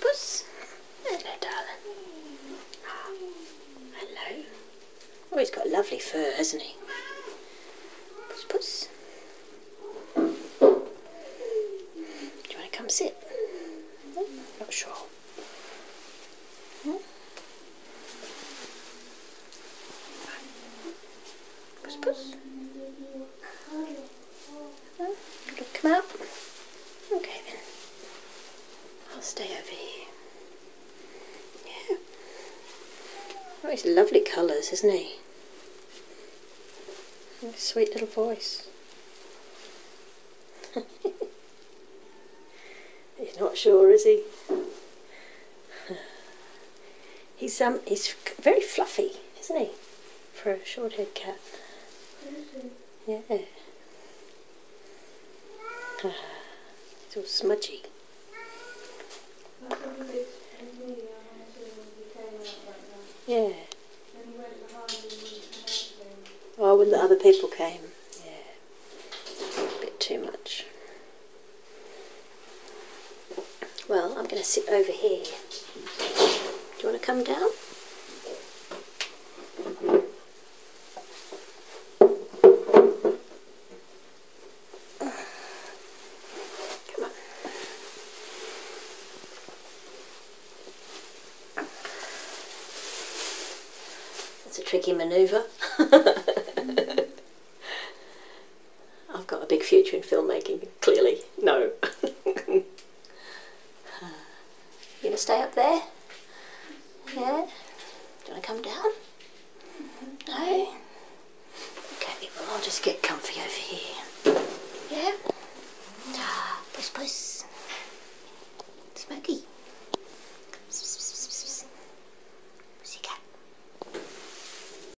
puss. Hello, darling. Oh, hello. Oh, he's got lovely fur, hasn't he? Puss, puss. Do you want to come sit? No? Not sure. No? Puss, puss. No? Come out. Okay then. I'll stay over here. Yeah. Oh, he's lovely colours, isn't he? And his sweet little voice. He's not sure, is he? He's very fluffy, isn't he? For a short-haired cat. Yeah. It's all smudgy. Yeah. Oh, when the other people came. Yeah. A bit too much. Well, I'm going to sit over here. Do you want to come down? It's a tricky manoeuvre. I've got a big future in filmmaking, clearly. No. You gonna stay up there? Yeah? Do you wanna come down? No? Okay people, I'll just get comfy over here. Yeah? Puss puss. Smokey.